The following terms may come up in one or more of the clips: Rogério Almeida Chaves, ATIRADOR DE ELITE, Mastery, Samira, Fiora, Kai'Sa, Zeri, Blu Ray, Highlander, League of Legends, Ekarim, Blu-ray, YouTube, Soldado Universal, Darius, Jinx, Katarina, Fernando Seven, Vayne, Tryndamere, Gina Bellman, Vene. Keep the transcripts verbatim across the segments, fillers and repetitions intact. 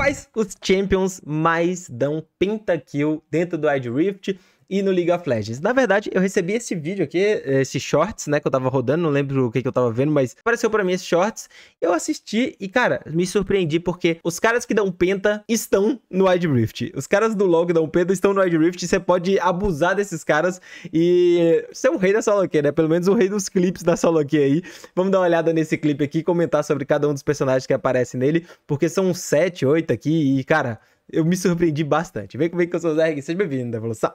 quais os champions mais dão pentakill dentro do Wild Rift e no League of Legends. Na verdade, eu recebi esse vídeo aqui, esses shorts, né, que eu tava rodando, não lembro o que que eu tava vendo, mas apareceu pra mim esses shorts, eu assisti e, cara, me surpreendi porque os caras que dão penta estão no Wild Rift. Os caras do LoL que dão penta estão no Wild Rift, você pode abusar desses caras e ser o rei da solo queue, né, pelo menos o rei dos clipes da solo queue aí. Vamos dar uma olhada nesse clipe aqui e comentar sobre cada um dos personagens que aparece nele, porque são sete, oito aqui e, cara, eu me surpreendi bastante. Vem comigo que eu sou o Zeri, seja bem-vindo, evolução.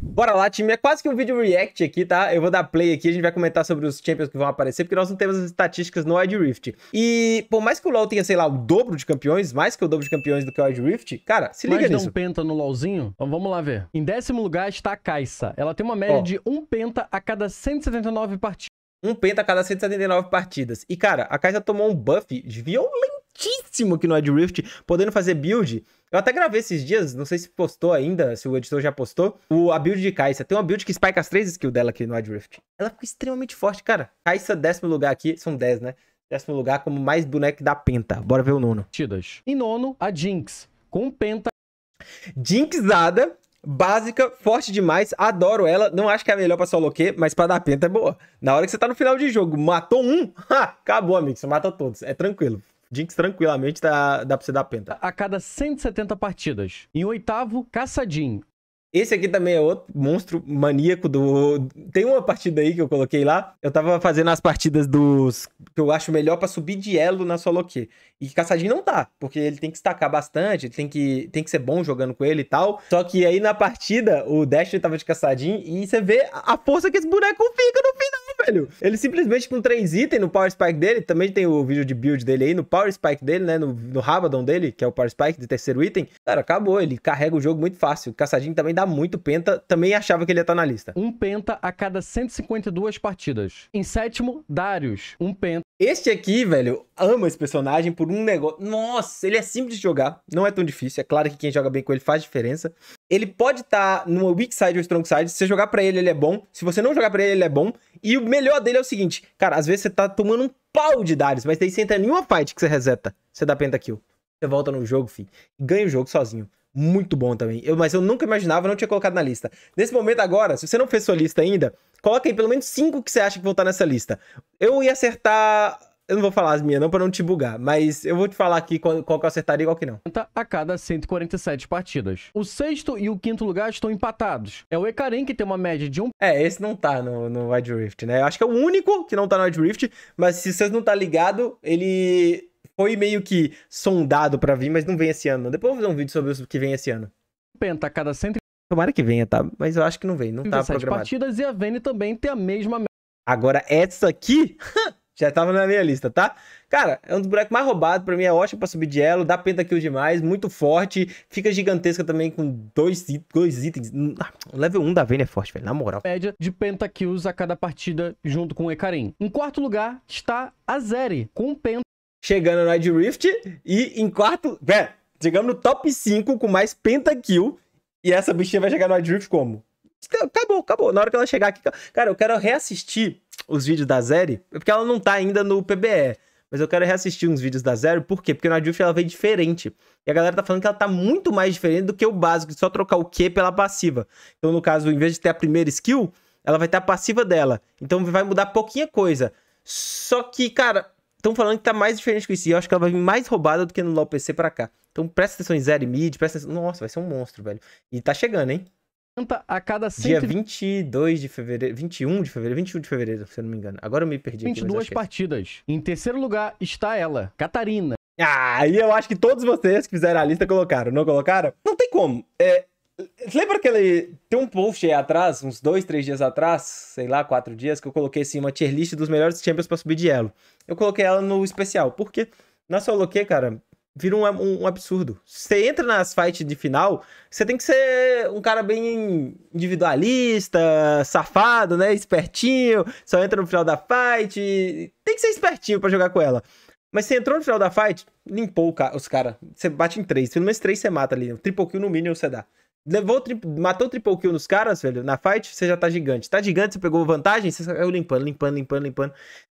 Bora lá, time, é quase que um vídeo react aqui, tá? Eu vou dar play aqui, a gente vai comentar sobre os champions que vão aparecer, porque nós não temos as estatísticas no Wild Rift. E por mais que o LoL tenha, sei lá, o dobro de campeões, mais que o dobro de campeões do que o Wild Rift, cara, se liga mais nisso. Mais um penta no LoLzinho? Então vamos lá ver. Em décimo lugar está a Kai'Sa. Ela tem uma média oh. de um penta a cada cento e setenta e nove partidas. Um penta a cada cento e setenta e nove partidas. E, cara, a Kai'Sa tomou um buff violentíssimo aqui no Wild Rift, podendo fazer build... Eu até gravei esses dias, não sei se postou ainda, se o editor já postou, o, a build de Kai'Sa. Tem uma build que spike as três skills dela aqui no Wild Rift. Ela ficou extremamente forte, cara. Kai'Sa, décimo lugar aqui, são dez, né? Décimo lugar como mais boneco da penta. Bora ver o nono. Tidas. Em nono, a Jinx, com penta. Jinxada, básica, forte demais, adoro ela. Não acho que é a melhor pra solo queue, mas pra dar penta é boa. Na hora que você tá no final de jogo, matou um, ha, acabou, amigo, você mata todos, é tranquilo. Jinx tranquilamente dá, dá pra você dar penta. A cada cento e setenta partidas. Em oitavo, Caçadinho. Esse aqui também é outro monstro maníaco do... Tem uma partida aí que eu coloquei lá. Eu tava fazendo as partidas dos... Que eu acho melhor pra subir de elo na solo queue. E Caçadinho não dá, porque ele tem que destacar bastante, ele tem que, tem que ser bom jogando com ele e tal. Só que aí na partida, o Dash tava de Caçadinho e você vê a força que esse boneco fica no final. Velho, ele simplesmente com três itens no Power Spike dele, também tem o vídeo de build dele aí, no Power Spike dele, né, no, no Rabadon dele, que é o Power Spike do terceiro item, cara, acabou, ele carrega o jogo muito fácil. O Caçadinho também dá muito penta, também achava que ele ia estar na lista. Um penta a cada cento e cinquenta e duas partidas. Em sétimo, Darius, um penta. Este aqui, velho, amo esse personagem por um negócio... Nossa, ele é simples de jogar, não é tão difícil, é claro que quem joga bem com ele faz diferença. Ele pode estar tá numa weak side ou strong side, se você jogar pra ele, ele é bom, se você não jogar pra ele, ele é bom. E o melhor dele é o seguinte, cara, às vezes você tá tomando um pau de Darius, mas daí você entra em nenhuma fight que você reseta, você dá pentakill. Você volta no jogo, fi, ganha o jogo sozinho. Muito bom também, eu, mas eu nunca imaginava, não tinha colocado na lista. Nesse momento agora, se você não fez sua lista ainda, coloca aí pelo menos cinco que você acha que vão estar nessa lista. Eu ia acertar... Eu não vou falar as minhas não pra não te bugar, mas eu vou te falar aqui qual, qual que eu acertaria e qual que não. A cada cento e quarenta e sete partidas. O sexto e o quinto lugar estão empatados. É o Ekarim que tem uma média de um... É, esse não tá no, no Wild Rift, né? Eu acho que é o único que não tá no Wild Rift, mas se vocês não tá ligado, ele foi meio que sondado pra vir, mas não vem esse ano, não. Depois eu vou fazer um vício sobre o que vem esse ano. Penta a cada cento e quarenta e sete... Tomara que venha, tá? Mas eu acho que não vem, não tá programado. Partidas e a Vene também tem a mesma média. Agora, essa aqui... Já tava na minha lista, tá? Cara, é um dos bonecos mais roubados, pra mim é ótimo pra subir de elo, dá pentakill demais, muito forte, fica gigantesca também com dois, dois itens. Ah, o level um da Vayne é forte, velho, na moral. Média de pentakills a cada partida junto com o Ekarim. Em quarto lugar está a Zeri, com penta. Chegando no Wild Rift e em quarto... Velho, chegamos no top cinco com mais pentakill e essa bichinha vai chegar no Wild Rift como? Acabou, acabou. Na hora que ela chegar aqui... Cara, eu quero reassistir os vídeos da Zeri, porque ela não tá ainda no P B E, mas eu quero reassistir uns vídeos da Zeri, por quê? Porque no Wild Rift ela veio diferente, e a galera tá falando que ela tá muito mais diferente do que o básico, de só trocar o Q pela passiva. Então, no caso, em vez de ter a primeira skill, ela vai ter a passiva dela, então vai mudar pouquinha coisa. Só que, cara, estão falando que tá mais diferente que isso, e eu acho que ela vai vir mais roubada do que no LoL P C pra cá. Então, presta atenção em Zeri mid, presta atenção... Nossa, vai ser um monstro, velho. E tá chegando, hein? A cada cento... Dia vinte e dois de fevereiro, vinte e um de fevereiro, vinte e um de fevereiro, se eu não me engano. Agora eu me perdi aqui, vinte e duas partidas. Em terceiro lugar está ela, Katarina. Ah, e eu acho que todos vocês que fizeram a lista colocaram, não colocaram? Não tem como. É, lembra que ele... tem um post aí atrás, uns dois, três dias atrás, sei lá, quatro dias, que eu coloquei assim uma tier list dos melhores champions pra subir de elo. Eu coloquei ela no especial, porque na solo queue, cara... Vira um, um, um absurdo. Você entra nas fights de final, você tem que ser um cara bem individualista, safado, né? Espertinho, só entra no final da fight. Tem que ser espertinho pra jogar com ela. Mas você entrou no final da fight, limpou os caras. Você bate em três, pelo menos três você mata ali. Triple kill no mínimo você dá. Levou, tri... matou triple kill nos caras, velho, na fight, você já tá gigante. Tá gigante, você pegou vantagem, você saiu limpando, limpando, limpando, limpando.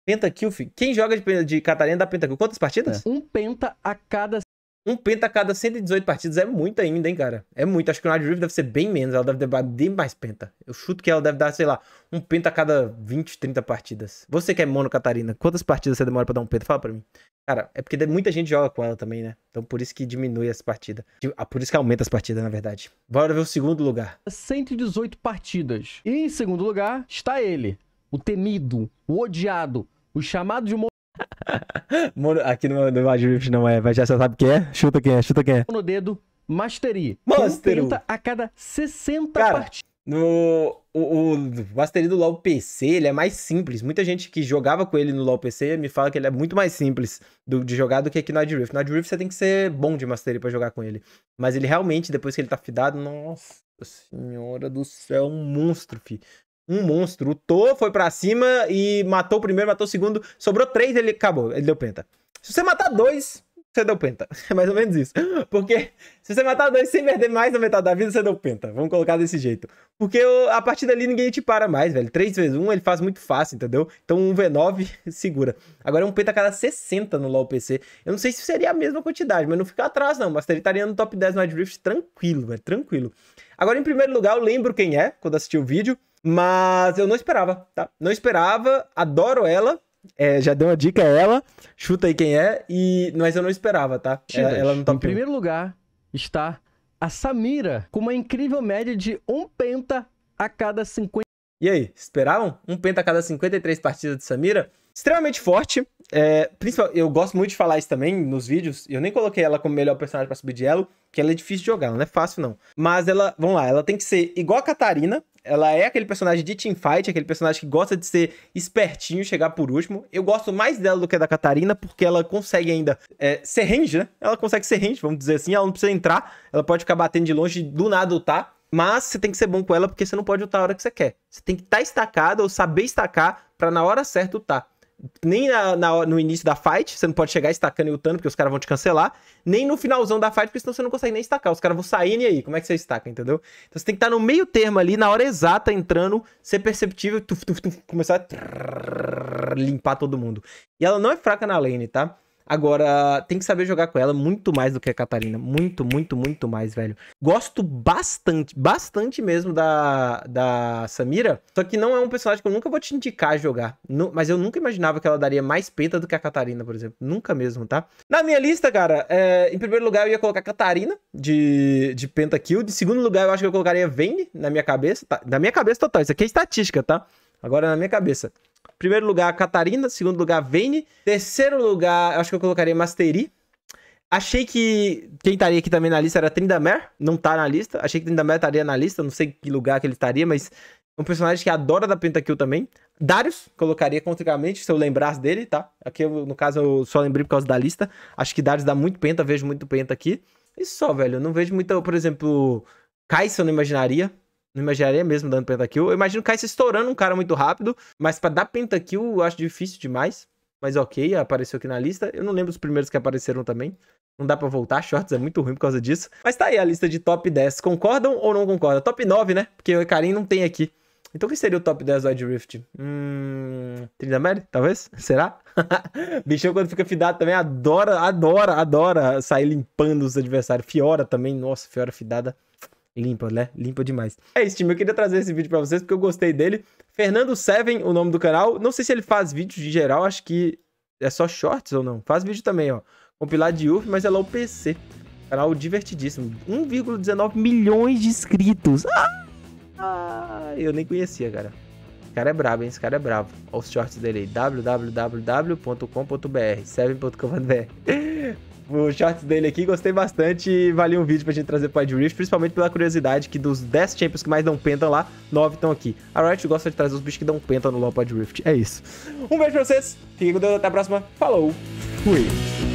Pentakill, filho. Quem joga de, de Catarina dá pentakill. Quantas partidas? É. Um penta a cada... Um penta a cada cento e dezoito partidas é muito ainda, hein, cara? É muito. Acho que o Night Rift deve ser bem menos. Ela deve dar mais penta. Eu chuto que ela deve dar, sei lá, um penta a cada vinte, trinta partidas. Você que é mono, Catarina, quantas partidas você demora pra dar um penta? Fala pra mim. Cara, é porque muita gente joga com ela também, né? Então por isso que diminui as partidas. Por isso que aumenta as partidas, na verdade. Bora ver o segundo lugar. cento e dezoito partidas. E em segundo lugar está ele. O temido, o odiado, o chamado de... Mono... Aqui no Magic não é, mas já sabe quem é. Chuta quem é, chuta quem é. No dedo, Mastery. Mastery. A cada sessenta partidas. No... O, o Mastery do LoL P C, ele é mais simples. Muita gente que jogava com ele no LoL P C me fala que ele é muito mais simples do, de jogar do que aqui no Night Rift. No Night Rift você tem que ser bom de Mastery pra jogar com ele. Mas ele realmente, depois que ele tá fidado, nossa senhora do céu, um monstro, fi. Um monstro. O Thor foi pra cima e matou o primeiro, matou o segundo. Sobrou três, ele acabou. Ele deu penta. Se você matar dois, você deu penta. É mais ou menos isso. Porque se você matar dois sem perder mais da metade da vida, você deu penta. Vamos colocar desse jeito. Porque a partir dali ninguém te para mais, velho. três vezes um ele faz muito fácil, entendeu? Então um V nove segura. Agora é um penta a cada sessenta no LoL P C. Eu não sei se seria a mesma quantidade, mas não fica atrás não. Mas ele estaria no top dez no Night Rift tranquilo, velho. Tranquilo. Agora em primeiro lugar, eu lembro quem é quando assisti o vídeo. Mas eu não esperava, tá? Não esperava, adoro ela. É, já deu uma dica a ela. Chuta aí quem é. E... Mas eu não esperava, tá? Ela, ela não tá. Em primeiro lugar está a Samira, com uma incrível média de um penta a cada cinquenta. E aí, esperavam? Um penta a cada cinquenta e três partidas de Samira? Extremamente forte. É, eu gosto muito de falar isso também nos vídeos. Eu nem coloquei ela como melhor personagem pra subir de elo, porque ela é difícil de jogar, ela não é fácil não. Mas ela, vamos lá, ela tem que ser igual a Katarina. Ela é aquele personagem de teamfight, aquele personagem que gosta de ser espertinho, chegar por último. Eu gosto mais dela do que a da Katarina, porque ela consegue ainda é, ser range, né? Ela consegue ser range, vamos dizer assim. Ela não precisa entrar, ela pode ficar batendo de longe, do nada ultar. Mas você tem que ser bom com ela, porque você não pode ultar a hora que você quer. Você tem que estar estacado ou saber estacar pra na hora certa ultar. Nem na, na, no início da fight, você não pode chegar estacando e lutando, porque os caras vão te cancelar. Nem no finalzão da fight, porque senão você não consegue nem estacar. Os caras vão saindo e aí, como é que você estaca, entendeu? Então você tem que estar no meio termo ali, na hora exata, entrando, ser perceptível, tuf, tuf, tuf, começar a trrr, limpar todo mundo. E ela não é fraca na lane, tá? Agora, tem que saber jogar com ela muito mais do que a Katarina. Muito, muito, muito mais, velho. Gosto bastante, bastante mesmo da, da Samira. Só que não é um personagem que eu nunca vou te indicar jogar. Não, mas eu nunca imaginava que ela daria mais penta do que a Katarina, por exemplo. Nunca mesmo, tá? Na minha lista, cara, é, em primeiro lugar eu ia colocar a Katarina de, de pentakill. De segundo lugar eu acho que eu colocaria Vayne na minha cabeça. Tá? Na minha cabeça total. Isso aqui é estatística, tá? Agora na minha cabeça. Primeiro lugar, a Katarina. Segundo lugar, Vayne. Terceiro lugar, acho que eu colocaria Mastery. Achei que quem estaria aqui também na lista era Tryndamere. Não tá na lista. Achei que Tryndamere estaria na lista. Não sei que lugar que ele estaria, mas... Um personagem que adora da pentakill também. Darius, colocaria contrariamente, se eu lembrasse dele, tá? Aqui, eu, no caso, eu só lembrei por causa da lista. Acho que Darius dá muito penta. Vejo muito penta aqui. E só, velho. Eu não vejo muita... Por exemplo, Kai'Sa eu não imaginaria. Não imaginaria mesmo dando pentakill. Eu imagino o Kai'Sa estourando um cara muito rápido. Mas pra dar pentakill eu acho difícil demais. Mas ok, apareceu aqui na lista. Eu não lembro os primeiros que apareceram também. Não dá pra voltar. Shorts é muito ruim por causa disso. Mas tá aí a lista de top dez. Concordam ou não concordam? Top nove, né? Porque o Ekarim não tem aqui. Então o que seria o top dez do Night Rift? Hum... Tryndamere, talvez? Será? Bichão quando fica fidado também adora, adora, adora sair limpando os adversários. Fiora também. Nossa, Fiora fidada. Limpa, né? Limpa demais. É isso, time. Eu queria trazer esse vídeo pra vocês porque eu gostei dele. Fernando Seven, o nome do canal. Não sei se ele faz vídeos de geral. Acho que é só shorts ou não. Faz vídeo também, ó. Compilado de U F, mas é lá o P C. Canal divertidíssimo. um vírgula dezenove milhões de inscritos. Ah! Ah! Eu nem conhecia, cara. Esse cara é brabo, hein? Esse cara é brabo. Olha os shorts dele aí. w w w ponto com ponto b r seven ponto com ponto b r O shorts dele aqui, gostei bastante e valeu um vídeo pra gente trazer pro Night Rift, principalmente pela curiosidade que dos dez champions que mais dão penta lá, nove estão aqui. A Riot gosta de trazer os bichos que dão penta no LoL Night Rift, é isso. Um beijo pra vocês, fiquem com Deus, até a próxima, falou, fui!